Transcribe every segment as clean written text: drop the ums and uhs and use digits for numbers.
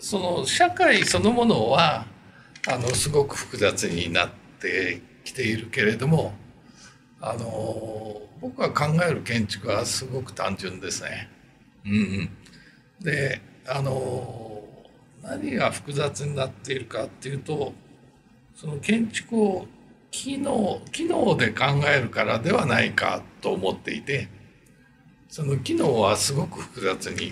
その社会そのものはすごく複雑になってきているけれども、僕は考える建築はすごく単純ですね。で何が複雑になっているかっていうと、その建築を機能で考えるからではないかと思っていて、その機能はすごく複雑に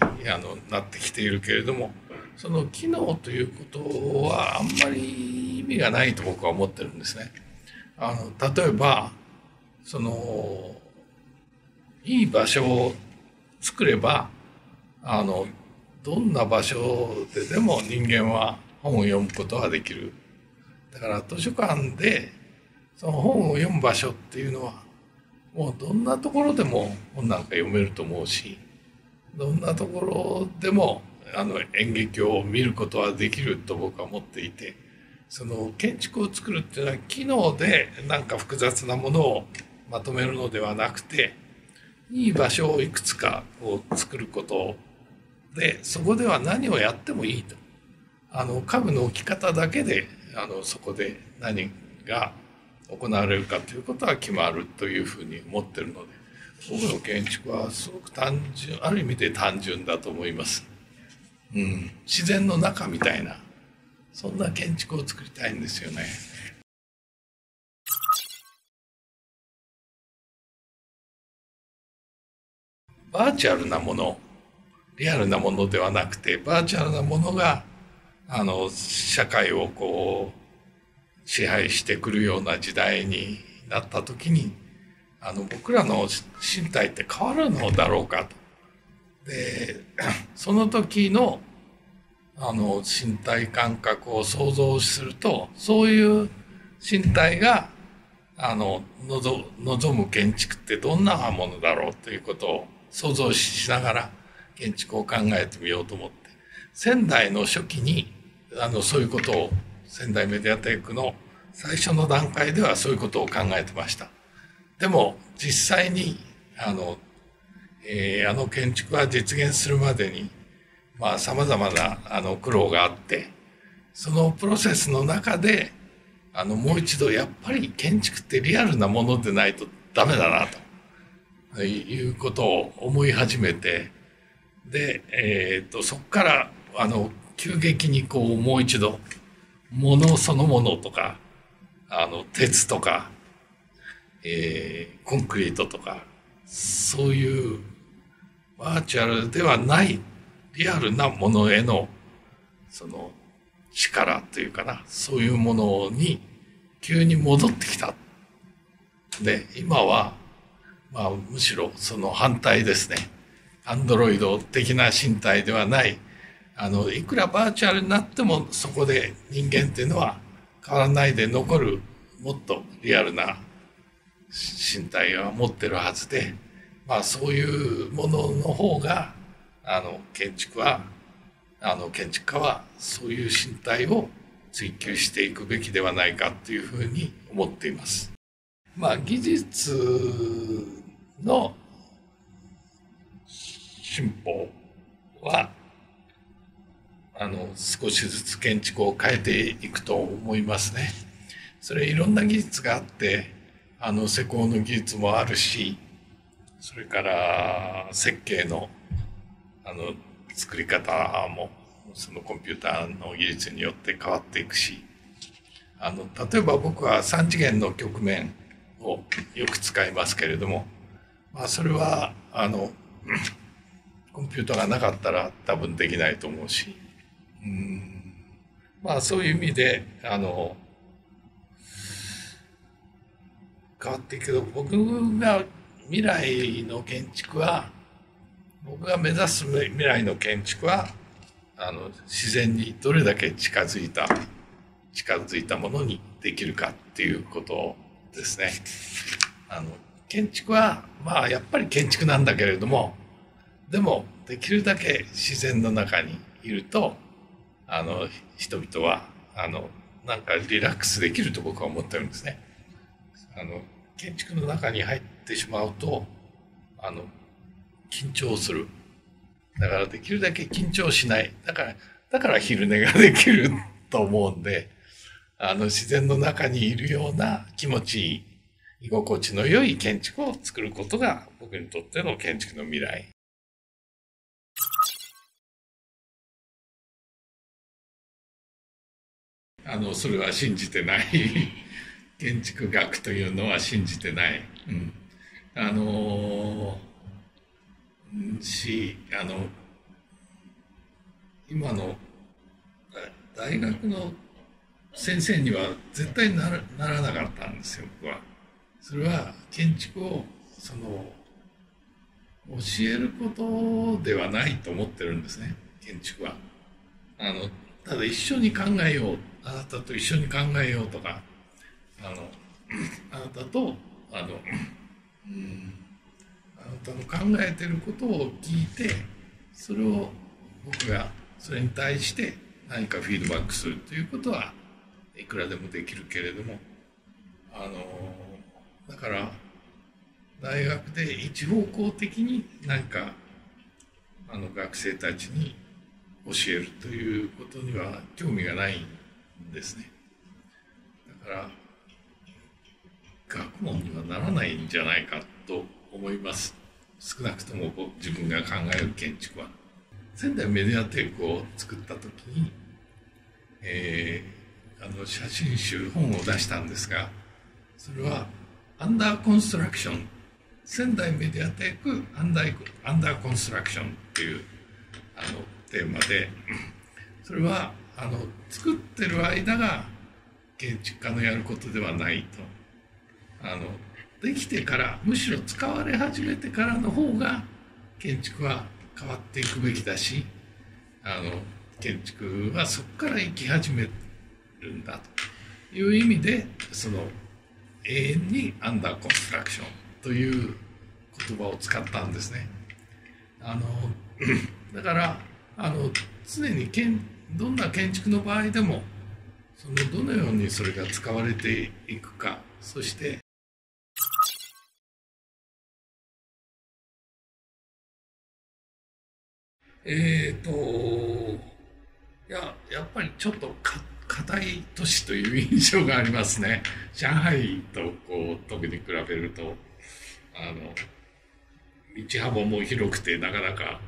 なってきているけれども、その機能ということはあんまり意味がないと僕は思ってるんですね。例えばいい場所を作ればどんな場所ででも人間は本を読むことはできる。だから図書館でその本を読む場所っていうのはもうどんなところでも本なんか読めると思うし、どんなところでも演劇を見ることはできると僕は思っていて、その建築を作るっていうのは機能でなんか複雑なものをまとめるのではなくて、いい場所をいくつかを作ることで、そこでは何をやってもいいと、家具の置き方だけでそこで何が行われるかということは決まるというふうに思ってるので、僕の建築はすごく単純、ある意味で単純だと思います。自然の中みたいな、そんな建築を作りたいんですよね。バーチャルなもの、リアルなものではなくて、バーチャルなものが社会をこう支配してくるような時代になった時に、僕らの身体って変わるのだろうかと。でその時の身体感覚を想像すると、そういう身体が望む建築ってどんなものだろうということを想像しながら建築を考えてみようと思って、仙台の初期にそういうことを、仙台メディアテックの最初の段階ではそういうことを考えてました。でも実際に建築が実現するまでにさまざまな苦労があって、そのプロセスの中でもう一度やっぱり建築ってリアルなものでないとダメだなということを思い始めて、で、そこから急激にこうもう一度物そのものとか鉄とか、コンクリートとか、そういうバーチャルではないリアルなものへの力というかな、そういうものに急に戻ってきた。で今は、むしろその反対ですね。アンドロイド的な身体ではない、いくらバーチャルになってもそこで人間っていうのは変わらないで残る、もっとリアルな身体は持ってるはずで、そういうものの方が建築家はそういう身体を追求していくべきではないかというふうに思っています。技術の進歩は少しずつ建築を変えていくと思いますね。それいろんな技術があって、施工の技術もあるし、それから設計の作り方もそのコンピューターの技術によって変わっていくし、例えば僕は3次元の曲面をよく使いますけれども、それはコンピューターがなかったら多分できないと思うし、そういう意味で変わっていくけど、僕が未来の建築は、僕が目指す未来の建築は自然にどれだけ近づいたものにできるかっていうことですね。建築はやっぱり建築なんだけれども、でもできるだけ自然の中にいると人々はなんかリラックスできると僕は思ってるんですね。建築の中に入ってしまうと緊張する。だからできるだけ緊張しない。だからだから昼寝ができると思うんで、自然の中にいるような気持ちいい、居心地の良い建築を作ることが僕にとっての建築の未来。それは信じてない建築学というのは信じてない、今の大学の先生には絶対ならなかったんですよ、僕は。それは建築を教えることではないと思ってるんですね、建築は。ただ一緒に考えよう、あなたと一緒に考えようとか、あなたとあなたの考えてることを聞いて、それを僕がそれに対して何かフィードバックするということはいくらでもできるけれども、だから大学で一方向的に何か学生たちに教えるということには興味がないんですね。だから学問にはならないんじゃないかと思います、少なくとも自分が考える建築は。仙台メディア帝国を作った時に、写真集本を出したんですが、それはアンダーコンストラクション、仙台メディア帝国アンダーコンストラクションっていうテーマで、それは作ってる間が建築家のやることではないと、できてから、むしろ使われ始めてからの方が建築は変わっていくべきだし、建築はそこから生き始めるんだという意味で、永遠にアンダーコンストラクションという言葉を使ったんですね。だから常にどんな建築の場合でもどのようにそれが使われていくか、そしてやっぱりちょっと硬い都市という印象がありますね。上海と特に比べると道幅も広くて、なかなか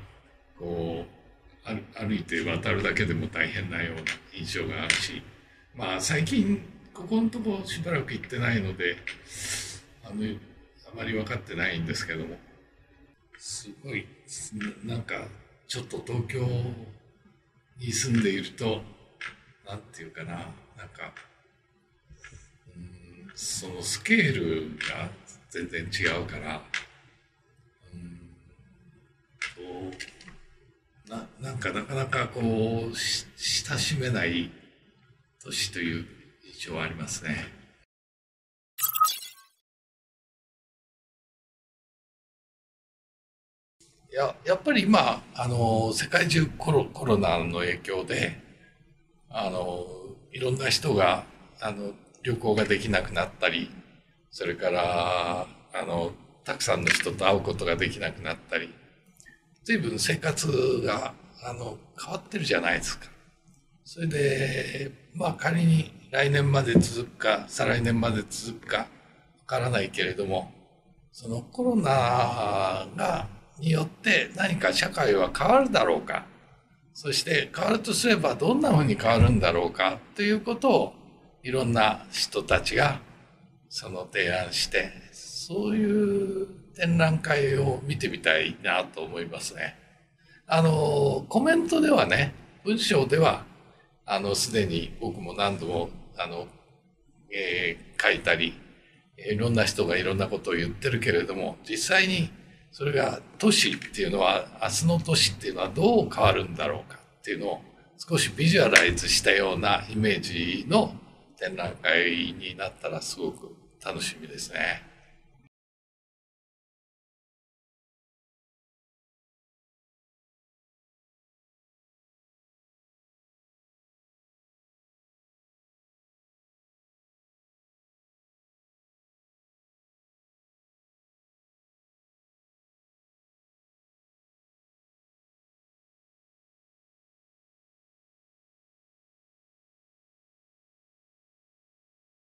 歩いて渡るだけでも大変なような印象があるし、最近ここのとこしばらく行ってないのであまり分かってないんですけども、すごいなんかちょっと東京に住んでいるとなんていうかな、そのスケールが全然違うから、なかなか親しめない都市という印象はありますね。やっぱり今世界中コロナの影響でいろんな人が旅行ができなくなったり、それからたくさんの人と会うことができなくなったり、随分生活が変わってるじゃないですか。それで仮に来年まで続くか再来年まで続くかわからないけれども、コロナによって何か社会は変わるだろうか、そして変わるとすればどんなふうに変わるんだろうかということをいろんな人たちが提案して、そういう展覧会を見てみたいなと思いますね。コメントではね、文章ではすでに僕も何度も書いたり、いろんな人がいろんなことを言ってるけれども、実際にそれが都市っていうのは、明日の都市っていうのはどう変わるんだろうかっていうのを少しビジュアライズしたようなイメージの展覧会になったらすごく楽しみですね。